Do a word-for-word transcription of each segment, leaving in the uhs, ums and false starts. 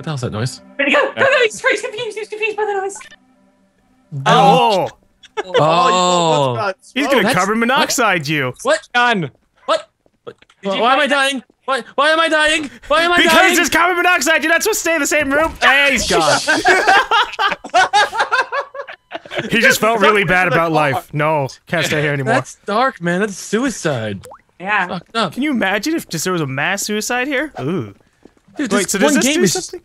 What the hell's that noise? Ready to go! Go, go! He's confused. He's confused by the noise. Oh! Oh! Oh. Oh. He's gonna oh, carbon monoxide what? you. What? John? What? What? Why, you why am I dying? Why? Why am I dying? Why am I because dying? Because it's carbon monoxide. You're not supposed to stay in the same room. Hey, he's gone. He just felt really bad about life. No, can't stay here anymore. That's dark, man. That's suicide. Yeah. Fucked up. Can you imagine if just there was a mass suicide here? Ooh. Dude, Wait, this so does this do is, something?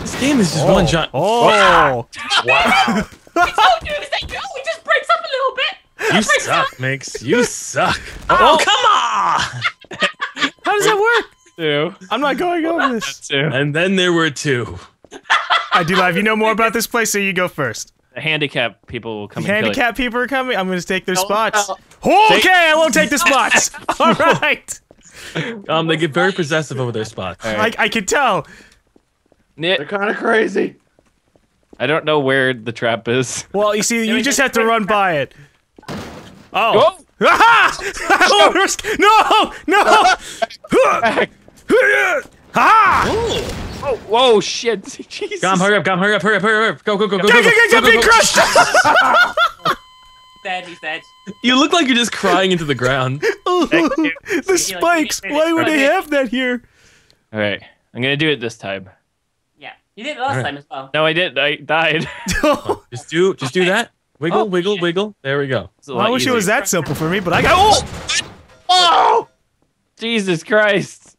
This game is just oh. one shot. Oh! Wow! wow. I told you, it's like, oh, it just breaks up a little bit. You suck, up. Minx. You suck. Oh, oh, come on! How does that work? Two. I'm not going over this. Two. And then there were two. I do live. You know more about this place, so you go first. The handicap people will come. The handicap people are coming. I'm going to take their don't spots. Tell. Okay, take I won't take the spots. All right. Um, they get very possessive over their spots. Right. I, I can tell. They're kind of crazy. I don't know where the trap is. Well, you see, you just have to run by it. Oh. No! No! Ha! Oh, whoa, shit. Jesus. Come, hurry up, come, hurry up, hurry up, hurry up. Go, go, go, go, go, go, go, go, go, go, go. Dead, he's dead. You look like you're just crying into the ground. Ooh, the spikes. Why would they have that here? All right, I'm gonna do it this time. Yeah, you did it last time as well. No, I did. I died. Just do, just do that. Wiggle, wiggle, wiggle. There we go. I wish it was that simple for me, but I got. Oh! Oh! Jesus Christ!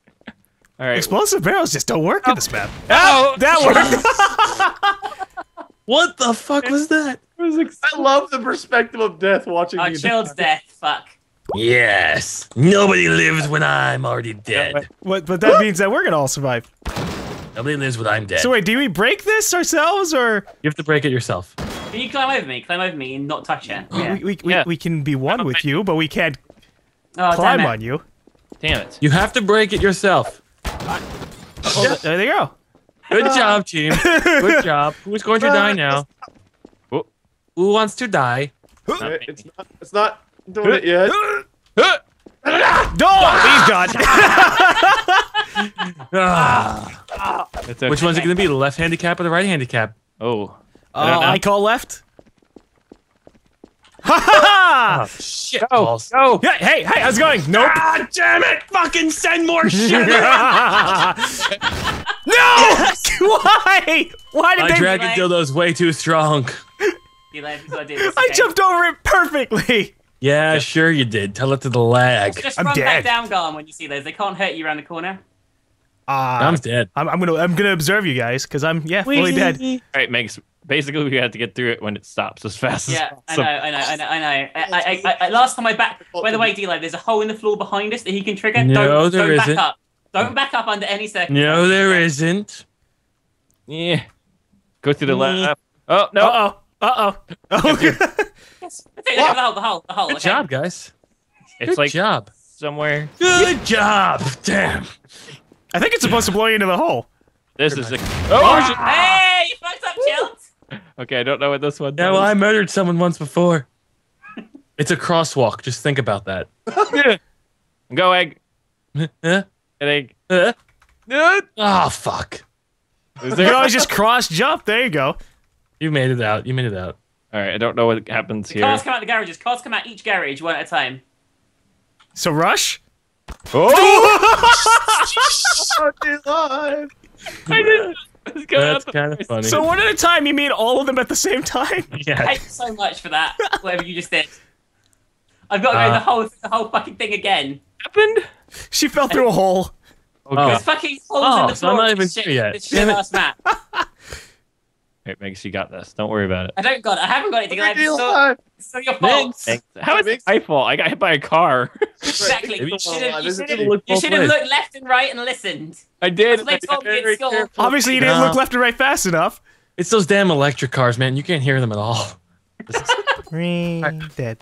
All right. Explosive barrels just don't work oh. in this map. Oh, that worked! What the fuck was that? I love the perspective of death watching. Oh, Chilled's death. Fuck. Yes. Nobody lives when I'm already dead. Yeah, but, but that means that we're gonna all survive. Nobody lives when I'm dead. So wait, do we break this ourselves, or you have to break it yourself? Can you climb over me? Climb over me and not touch it. Yeah. We we, we, yeah. we can be one with you, but we can't oh, climb on you. Damn it! You have to break it yourself. Oh, there they go. Good job, team. Good job. Who's going to die now? Who wants to die? It's not, it's not, it's not doing it yet. Oh, he's gone. Which one's it going to be? The left handicap or the right handicap? Oh. I, uh, I call left. Ha ha ha! Shit! Oh, oh. Hey, hey, hey, how's it going? Nope. Ah, damn it! Fucking send more shit! No! Why? Why did My they- dragon dildo's way too strong. I jumped over it perfectly! Yeah, sure you did. Tell it to the lag. So just I'm run dead. back down, Garm, when you see those. They can't hurt you around the corner. Uh, I'm dead. I'm, I'm gonna I'm gonna observe you guys, because I'm, yeah, Wee. fully dead. Alright, Megs. Basically, we have to get through it when it stops as fast yeah, as possible. Yeah, I know, I know, I know, I know. I, I, I, I, last time I back. By the way, D-Live, there's a hole in the floor behind us that he can trigger. No, don't, there don't isn't. Back up. Don't back up under any circumstances. No, there isn't. Yeah. Go through the left. Oh, no. Uh-oh. Uh-oh. Oh. Yes. The hole, the hole, the hole. Good okay. job, guys. It's Good like job. somewhere. Good job. Damn. I think it's supposed to blow you into the hole. This Good is a... Oh, ah! Hey, you fucked up, Chilled. Okay, I don't know what this one does. Yeah, well, I murdered someone once before. It's a crosswalk. Just think about that. Go, egg. Huh? An egg. Huh? Oh, fuck. You can always just cross jump. There you go. You made it out. You made it out. All right, I don't know what happens the here. Cars come out the garages. Cars come out each garage one at a time. So rush? Oh! I didn't. That's kind of funny. So one at a time, you mean all of them at the same time? Yeah. Thank you so much for that, whatever you just did. I've got to uh, go the whole, the whole fucking thing again. Happened? She fell through a hole. Oh, There's fucking holes oh, in the so I'm not even shit, yet. This shit last map. Right, Megs, you got this. Don't worry about it. I don't got it. I haven't got it. It's still your fault. Megs. How is it my fault? I got hit by a car. Exactly. You should have looked, looked left and right and listened. I did. I did I Obviously, you didn't no. look left and right fast enough. It's those damn electric cars, man. You can't hear them at all. Ring dead.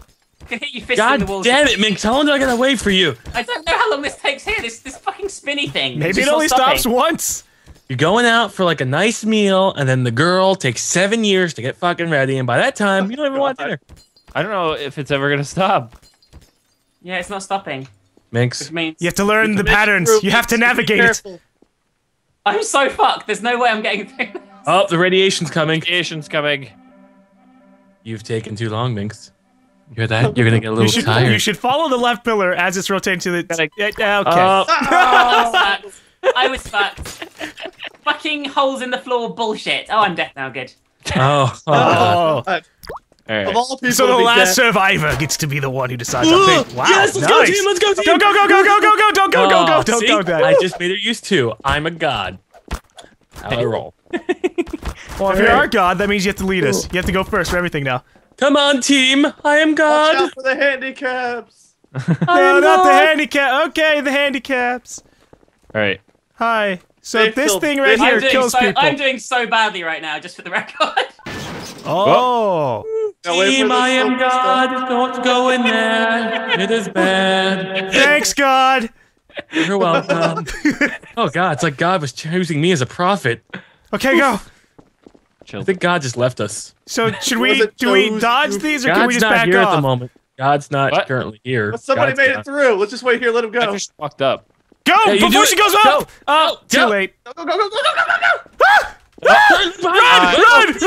Can hit you fist God in the damn it, Minx. How long do I gotta wait for you? I don't know how long this takes here. This this fucking spinny thing. Maybe it only stops once. You're going out for like a nice meal, and then the girl takes seven years to get fucking ready, and by that time, you don't even want dinner. I don't know if it's ever gonna stop. Yeah, it's not stopping. Minx. You have to learn the patterns. You have to navigate it. I'm so fucked. There's no way I'm getting through this. Oh, the radiation's coming. Radiation's coming. You've taken too long, Minx. You hear that? You're gonna get a little you should, tired. You should follow the left pillar as it's rotating to the... Okay. Oh. Oh, I was fucked. Fucking holes in the floor bullshit. Oh, I'm dead now, good. Oh. Oh. oh. All right. So the last dead. survivor gets to be the one who decides. Wow, yes, let's nice. go team, let's go team. Go, go, go, go, go, go, go, don't go, go, go, don't go, go. I just made her use two. I'm a god. How do I roll? Well, if right. you are god, that means you have to lead Ooh. us. You have to go first for everything now. Come on, team. I am god. Watch out for the handicaps. No, not god. the handicap. Okay, the handicaps. All right. Hi. So They've this killed. thing right I'm here kills so, people. I'm doing so badly right now, just for the record. Oh. Team, I am god. Stuff. Don't go in there. It is bad. Thanks, God. You're welcome. Oh, God. It's like God was choosing me as a prophet. Okay, go. Chill. I think God just left us. So should we do we dodge these, or God's can we just back off? God's not here at the moment. God's not what? currently here. Well, somebody God's made gone. it through. Let's just wait here. Let him go. I just fucked up. Go! Yeah, before she goes up! Oh, too late. Go, go, go, go, go, go, go, go! Ah! Ah! Run, run,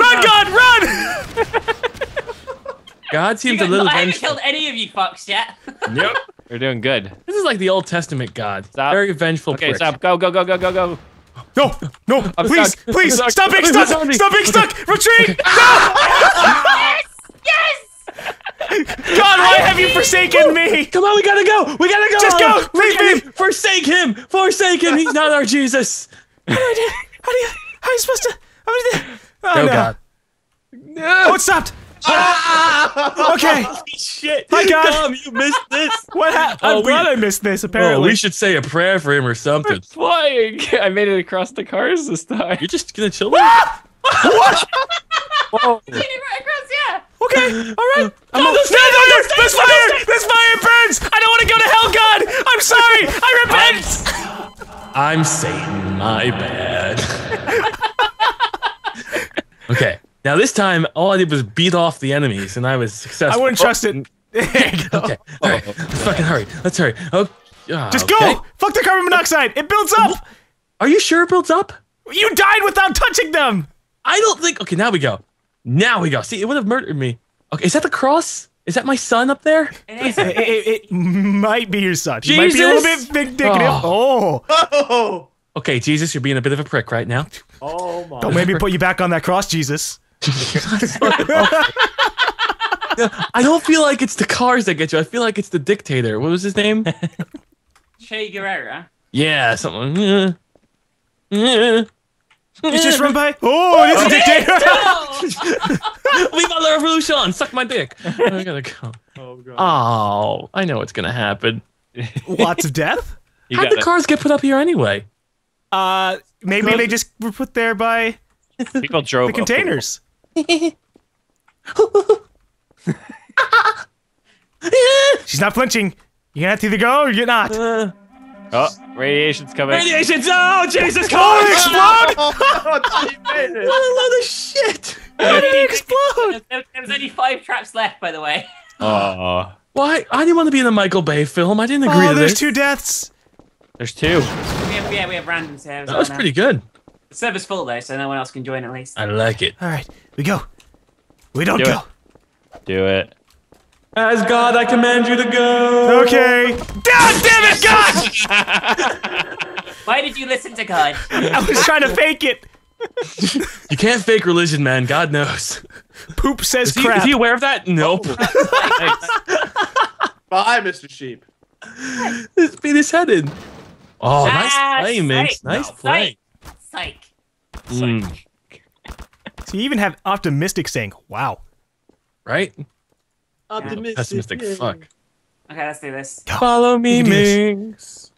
run, run, God, run! God seems a little I haven't vengeful. killed any of you fucks yet. Yep. You're doing good. This is like the Old Testament God. Stop. Very vengeful Okay, prick. stop. Go, go, go, go, go, go. No, no, I'm please, stuck. please, stop, stop being stuck! Stop being okay. stuck! Retreat! Okay. Yes! Yes! God, why have you forsaken me? Come on, we gotta go! We gotta go! Just go! Leave Forget me! Him. Forsake him! Forsake him! He's not our Jesus! How do you... How, do you, how are you supposed to... How do you... Oh, no. God. No. Oh, it stopped! Ah! Okay. Shit. Hi, God. Tom, you missed this. What happened? Oh, I'm glad I missed this, apparently. Oh, we should say a prayer for him or something. We're flying. I made it across the cars this time. You're just gonna chill? Ah! What? Whoa. You did it right across, yeah. Okay, alright. I'm no, there's fire! There's fire! There's fire burns! I don't want to go to hell, God! I'm sorry! I repent! I'm, I'm Satan, my bad. Okay, now this time, all I did was beat off the enemies, and I was successful. I wouldn't trust oh. it. Okay, alright, oh, let's fucking hurry. Let's hurry. Oh, uh, Just okay. go! Fuck the carbon monoxide! It builds up! Are you sure it builds up? You died without touching them! I don't think... Okay, now we go. Now we go. See, it would have murdered me. Okay, is that the cross? Is that my son up there? It, it, it, it might be your son. He Jesus. might be a little bit indicative. Oh. Oh. oh. Okay, Jesus, you're being a bit of a prick right now. Oh my. Don't make me put you back on that cross, Jesus. I don't feel like it's the cars that get you. I feel like it's the dictator. What was his name? Che Guevara. Yeah, something. Yeah. Yeah. It's just run by. Oh, it is a dictator! Leave out the revolution! Suck my dick! I gotta go. Oh, God. Oh, I know what's gonna happen. Lots of death? You How'd the it. cars get put up here anyway? Uh, maybe they just were put there by People drove the containers. She's not flinching. You're gonna have to either go or you're not. Uh. Oh, radiation's coming. Radiation's! Oh, Jesus! Come on, explode! Oh, made it. What a load of shit! How did he explode? There was only five traps left, by the way. Oh. Why? I didn't want to be in a Michael Bay film. I didn't agree oh, to this. there's two deaths. There's two. We have, yeah, we have randoms here. That was pretty good. The server's full, though, so no one else can join at least. I like it. All right, we go. We don't Do go. It. Do it. As God, I command you to go. Okay. God damn it, God! Why did you listen to God? I was trying to fake it. You can't fake religion, man. God knows. Poop says is he, crap. Is he aware of that? Nope. Oh. Bye, Mister Sheep. Let's beat his head in. Oh, ah, nice play, Minx. Nice no, play. Psych. Psych. Mm. So you even have optimistic saying, wow. Right? Optimistic. Pessimistic. Yeah. Fuck. Okay, let's do this. Follow me, Minx.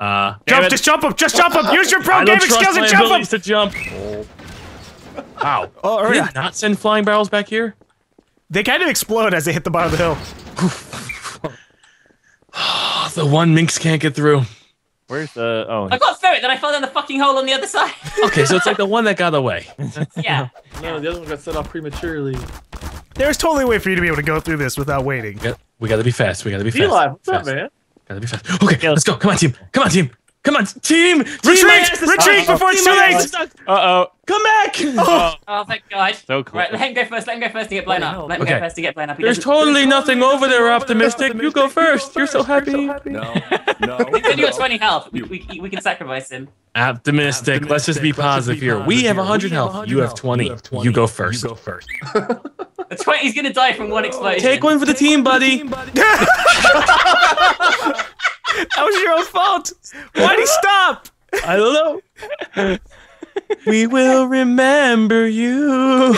Uh, jump! Just jump up! Just jump up! Use your pro gaming skills and jump up! To jump. Wow. Oh, right. Did they not send flying barrels back here? They kind of explode as they hit the bottom of the hill. The one Minx can't get through. Where's the? Oh, I got through it, then I fell down the fucking hole on the other side. Okay, so it's like the one that got away. Yeah. No, the other one got set off prematurely. There's totally a way for you to be able to go through this without waiting. We gotta, we gotta be fast. We gotta be fast. Eli, what's fast. up, man? Gotta be fast. Okay, okay, let's go. Come on, team. Come on, team. Come on, team! team retreat! Retreat before it's too late! Uh-oh. Come back! Oh. oh, thank God. So cool. Right, let him go first. Let him go first to get blown up. Let him okay. go first to get blown up. He There's totally nothing over there, Optimistic. You go first. You're so happy. You're so happy. No, no. He's only got twenty health. We, we, we can sacrifice him. Optimistic. Optimistic. Let's just be positive here. We have one hundred health. You have twenty. You go first. You go first. He's going to die from one explosion. Take one for the team, buddy. That was your own fault. Why'd he stop? I don't know. We will remember you.